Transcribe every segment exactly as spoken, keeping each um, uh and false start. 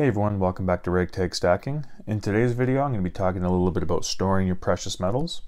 Hey everyone, welcome back to Ragtag Stacking. In today's video I'm going to be talking a little bit about storing your precious metals.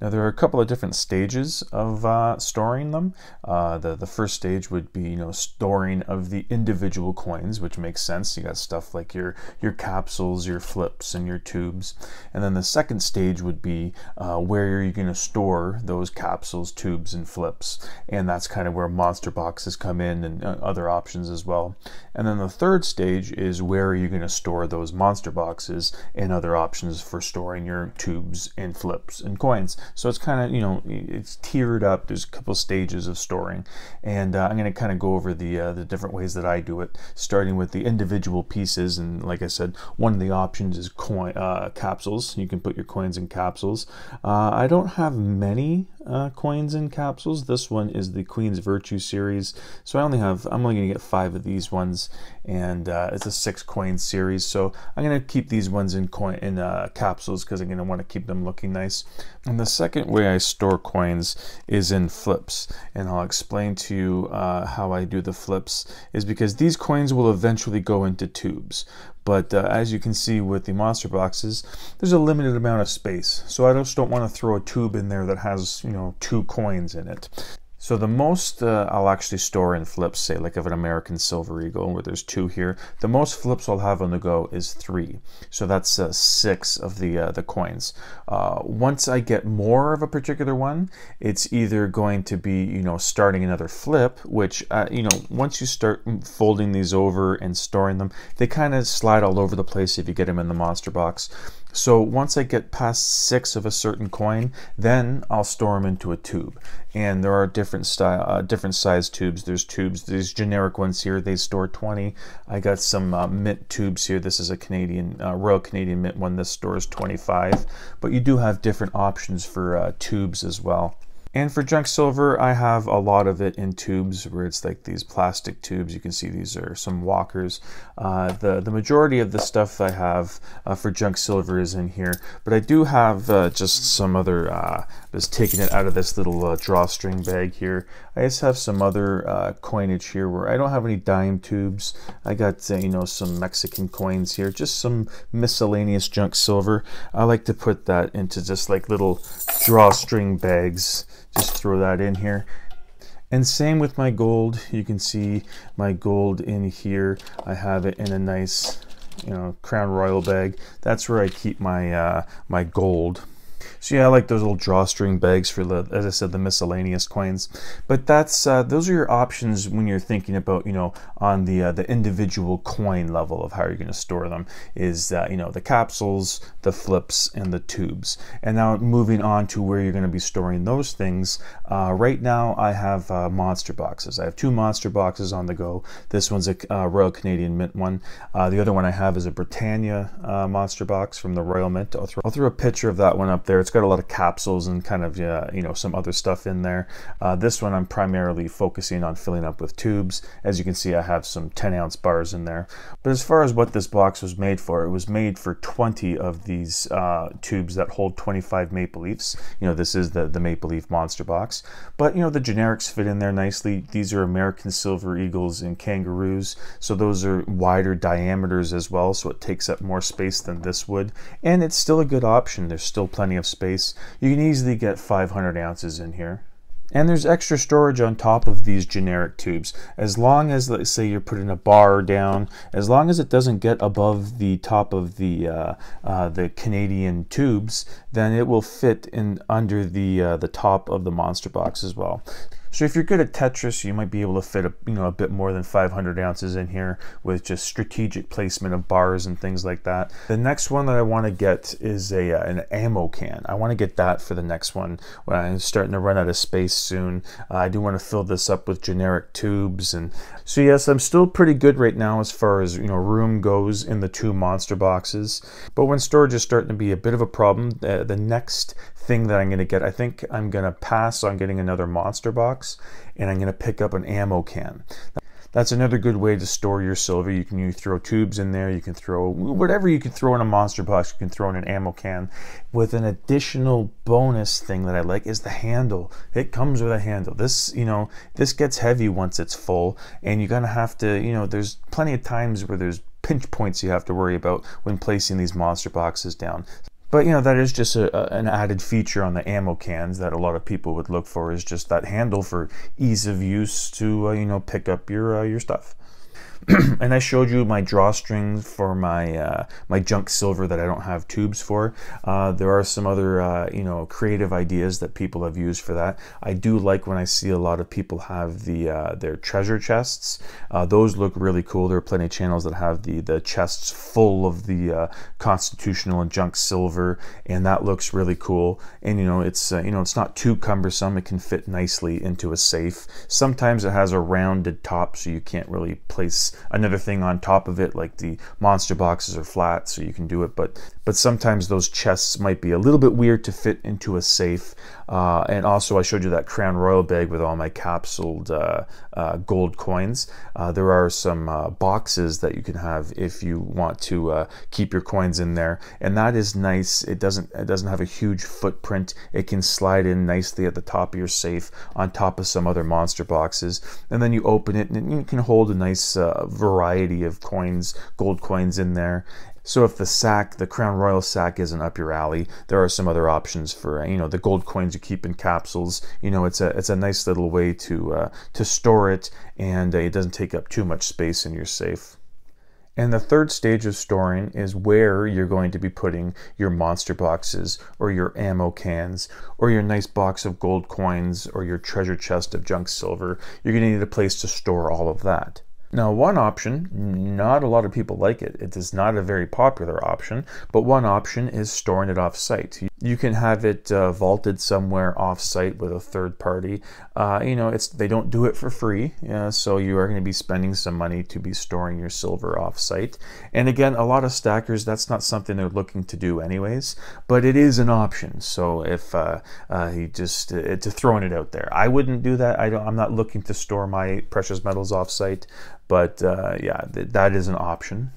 Now there are a couple of different stages of uh, storing them. Uh, the, the first stage would be, you know, storing of the individual coins, which makes sense. You got stuff like your, your capsules, your flips, and your tubes. And then the second stage would be uh, where you're going to store those capsules, tubes, and flips. And that's kind of where monster boxes come in and uh, other options as well. And then the third stage is where you're going to store those monster boxes and other options for storing your tubes and flips and coins. So it's kind of, you know, it's tiered up. There's a couple stages of storing, and uh, I'm going to kind of go over the uh, the different ways that I do it, starting with the individual pieces. And like I said, one of the options is coin uh, capsules. You can put your coins in capsules. Uh, I don't have many uh, coins in capsules. This one is the Queen's Virtue series, so I only have I'm only going to get five of these ones, and uh, it's a six coin series. So I'm going to keep these ones in coin in uh, capsules because I'm going to want to keep them looking nice. And the The second way I store coins is in flips, and I'll explain to you uh, how I do the flips is because these coins will eventually go into tubes. But uh, as you can see with the monster boxes, there's a limited amount of space, so I just don't want to throw a tube in there that has, you know, two coins in it. So the most uh, I'll actually store in flips, say like of an American Silver Eagle, where there's two here, the most flips I'll have on the go is three. So that's uh, six of the uh, the coins. Uh, once I get more of a particular one, it's either going to be, you know, starting another flip, which, uh, you know, once you start folding these over and storing them, they kind of slide all over the place if you get them in the monster box. So once I get past six of a certain coin, then I'll store them into a tube. And there are different style, uh, different size tubes. There's tubes, these generic ones here, they store twenty. I got some uh, mint tubes here. This is a Canadian, uh, Royal Canadian Mint one. This stores twenty-five. But you do have different options for uh, tubes as well. And for junk silver, I have a lot of it in tubes, where it's like these plastic tubes. You can see these are some walkers. Uh, the, the majority of the stuff I have uh, for junk silver is in here, but I do have uh, just some other, uh, just taking it out of this little uh, drawstring bag here. I just have some other uh, coinage here where I don't have any dime tubes. I got, uh, you know, some Mexican coins here, just some miscellaneous junk silver. I like to put that into just like little drawstring bags. Just throw that in here. And same with my gold. You can see my gold in here. I have it in a nice, you know, Crown Royal bag. That's where I keep my uh, my gold. So yeah, I like those little drawstring bags for the, as I said, the miscellaneous coins. But that's uh, those are your options when you're thinking about, you know, on the uh, the individual coin level of how you're going to store them. Is uh, you know, the capsules, the flips, and the tubes. And now moving on to where you're going to be storing those things. Uh, right now I have uh, monster boxes. I have two monster boxes on the go. This one's a uh, Royal Canadian Mint one. Uh, the other one I have is a Britannia uh, monster box from the Royal Mint. I'll throw, I'll throw a picture of that one up there. It's got a lot of capsules and kind of uh, you know, some other stuff in there. Uh, this one I'm primarily focusing on filling up with tubes. As you can see, I have some ten ounce bars in there. But as far as what this box was made for, it was made for twenty of these uh, tubes that hold twenty-five maple leafs. You know, this is the the maple leaf monster box. But you know, the generics fit in there nicely. These are American Silver Eagles and kangaroos, so those are wider diameters as well. So it takes up more space than this would, and it's still a good option. There's still plenty of space. You can easily get five hundred ounces in here. And there's extra storage on top of these generic tubes. As long as, let's say you're putting a bar down, as long as it doesn't get above the top of the uh, uh, the Canadian tubes, then it will fit in under the uh, the top of the monster box as well. So if you're good at Tetris, you might be able to fit a, you know, a bit more than five hundred ounces in here with just strategic placement of bars and things like that. The next one that I want to get is a uh, an ammo can. I want to get that for the next one when I'm starting to run out of space soon. Uh, I do want to fill this up with generic tubes. And so yes, I'm still pretty good right now as far as, you know, room goes in the two monster boxes. But when storage is starting to be a bit of a problem, uh, the next thing that I'm going to get, I think I'm going to pass on getting another monster box, and I'm going to pick up an ammo can. That's another good way to store your silver. You can you throw tubes in there, you can throw whatever you can throw in a monster box, you can throw in an ammo can. With an additional bonus thing that I like is the handle. It comes with a handle. This, you know, this gets heavy once it's full, and you're going to have to, you know, there's plenty of times where there's pinch points you have to worry about when placing these monster boxes down. But you know, that is just a, a, an added feature on the ammo cans that a lot of people would look for, is just that handle for ease of use to uh, you know, pick up your uh, your stuff. And I showed you my drawstrings for my uh, my junk silver that I don't have tubes for. Uh, there are some other uh, you know, creative ideas that people have used for that. I do like when I see a lot of people have the uh, their treasure chests. Uh, those look really cool. There are plenty of channels that have the the chests full of the uh, constitutional and junk silver, and that looks really cool. And you know, it's uh, you know, it's not too cumbersome. It can fit nicely into a safe. Sometimes it has a rounded top, so you can't really place another thing on top of it, like the monster boxes are flat, so you can do it, but but sometimes those chests might be a little bit weird to fit into a safe. Uh, and also I showed you that Crown Royal bag with all my capsuled uh, uh, gold coins. Uh, there are some uh, boxes that you can have if you want to uh, keep your coins in there, and that is nice. It doesn't it doesn't have a huge footprint. It can slide in nicely at the top of your safe on top of some other monster boxes, and then you open it and you can hold a nice uh, variety of coins, gold coins in there. So if the sack, the Crown Royal sack, isn't up your alley, there are some other options for, you know, the gold coins you keep in capsules. You know, it's a it's a nice little way to uh, to store it, and uh, it doesn't take up too much space in your safe. And the third stage of storing is where you're going to be putting your monster boxes or your ammo cans or your nice box of gold coins or your treasure chest of junk silver. You're going to need a place to store all of that. Now, one option, not a lot of people like it, it is not a very popular option, but one option is storing it off-site. You can have it uh, vaulted somewhere off-site with a third party. Uh, you know, it's, they don't do it for free, uh, so you are going to be spending some money to be storing your silver off-site. And again, a lot of stackers, that's not something they're looking to do anyways, but it is an option. So if uh, uh, you just, uh, to throwing it out there, I wouldn't do that. I don't, I'm not looking to store my precious metals off-site. But uh, yeah, th that is an option.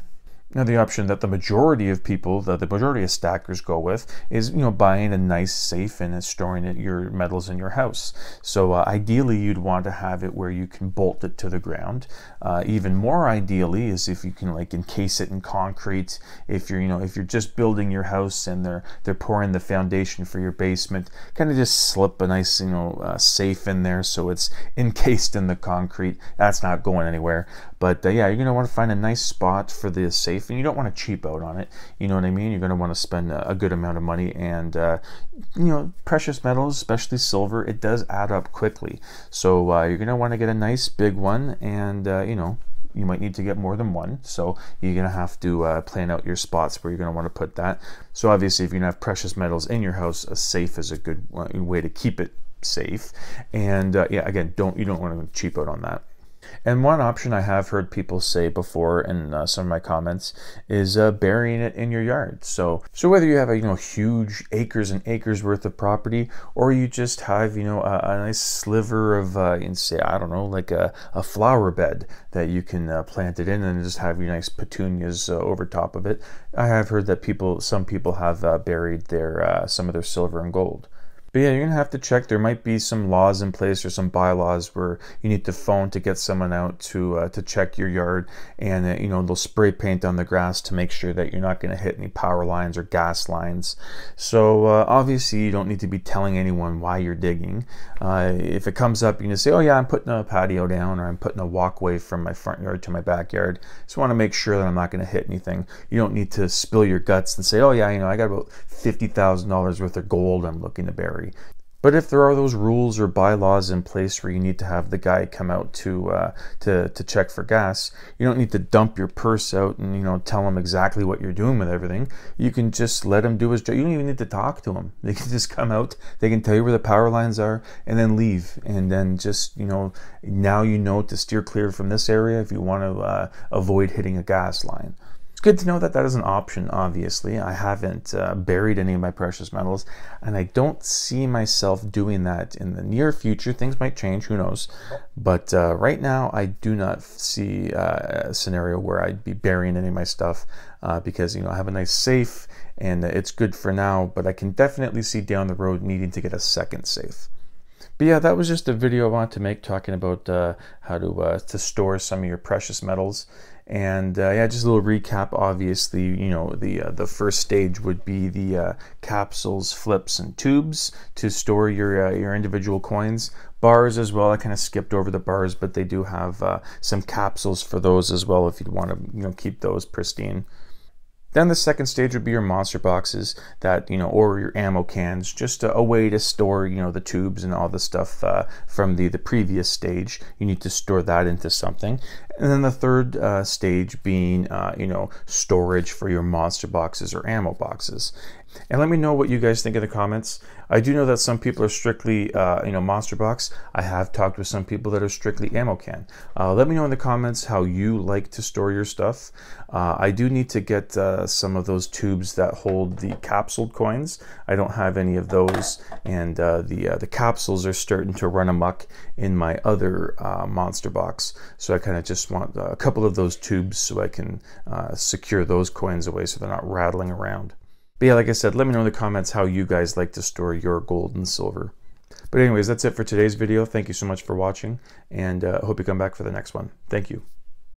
Now, the option that the majority of people, that the majority of stackers go with, is, you know, buying a nice safe and storing it, your metals in your house. So uh, ideally, you'd want to have it where you can bolt it to the ground. Uh, even more ideally is if you can, like, encase it in concrete. If you're, you know, if you're just building your house and they're they're pouring the foundation for your basement, kind of just slip a nice, you know, uh, safe in there so it's encased in the concrete. That's not going anywhere. But uh, yeah, you're gonna want to find a nice spot for the safe. And you don't want to cheap out on it, you know what I mean? You're going to want to spend a good amount of money, and uh, you know, precious metals, especially silver, it does add up quickly. So uh, you're going to want to get a nice big one, and uh, you know, you might need to get more than one, so you're going to have to uh, plan out your spots where you're going to want to put that. So obviously, if you're going to have precious metals in your house, a safe is a good way to keep it safe. And uh, yeah, again, don't you don't want to cheap out on that. And one option I have heard people say before in uh, some of my comments is uh, burying it in your yard. So, so whether you have a, you know, huge acres and acres worth of property, or you just have, you know, a, a nice sliver of, uh, in, say, I don't know, like a, a flower bed that you can uh, plant it in and just have your nice petunias uh, over top of it. I have heard that people, some people have uh, buried their uh, some of their silver and gold. But yeah, you're gonna have to check. There might be some laws in place or some bylaws where you need to phone to get someone out to uh, to check your yard, and uh, you know, they'll spray paint on the grass to make sure that you're not gonna hit any power lines or gas lines. So uh, obviously, you don't need to be telling anyone why you're digging. Uh, if it comes up, you can just say, "Oh yeah, I'm putting a patio down, or I'm putting a walkway from my front yard to my backyard. Just want to make sure that I'm not gonna hit anything." You don't need to spill your guts and say, "Oh yeah, you know, I got about fifty thousand dollars worth of gold I'm looking to bury." But if there are those rules or bylaws in place where you need to have the guy come out to uh, to to check for gas, you don't need to dump your purse out and, you know, tell him exactly what you're doing with everything. You can just let him do his job. You don't even need to talk to him. They can just come out. They can tell you where the power lines are and then leave. And then just, you know, now you know to steer clear from this area if you want to uh, avoid hitting a gas line. Good to know that that is an option. Obviously, I haven't uh, buried any of my precious metals, and I don't see myself doing that in the near future. Things might change, who knows, but uh, right now I do not see uh, a scenario where I'd be burying any of my stuff, uh, because, you know, I have a nice safe and it's good for now, but I can definitely see down the road needing to get a second safe. But yeah, that was just a video I wanted to make talking about uh, how to, uh, to store some of your precious metals. And uh, yeah, just a little recap. Obviously, you know, the uh, the first stage would be the uh, capsules, flips, and tubes to store your uh, your individual coins. Bars as well. I kind of skipped over the bars, but they do have uh, some capsules for those as well if you'd want to, you know, keep those pristine. Then the second stage would be your monster boxes, that, you know, or your ammo cans, just a, a way to store, you know, the tubes and all the stuff uh, from the, the previous stage. You need to store that into something. And then the third uh, stage being, uh, you know, storage for your monster boxes or ammo boxes. And let me know what you guys think in the comments. I do know that some people are strictly, uh, you know, monster box. I have talked with some people that are strictly ammo can. Uh, let me know in the comments how you like to store your stuff. Uh, I do need to get uh, some of those tubes that hold the capsuled coins. I don't have any of those, and uh, the uh, the capsules are starting to run amok in my other uh, monster box. So I kind of just want a couple of those tubes so I can uh, secure those coins away so they're not rattling around. But yeah, like I said, let me know in the comments how you guys like to store your gold and silver. But anyways, that's it for today's video. Thank you so much for watching, and I uh, hope you come back for the next one. Thank you.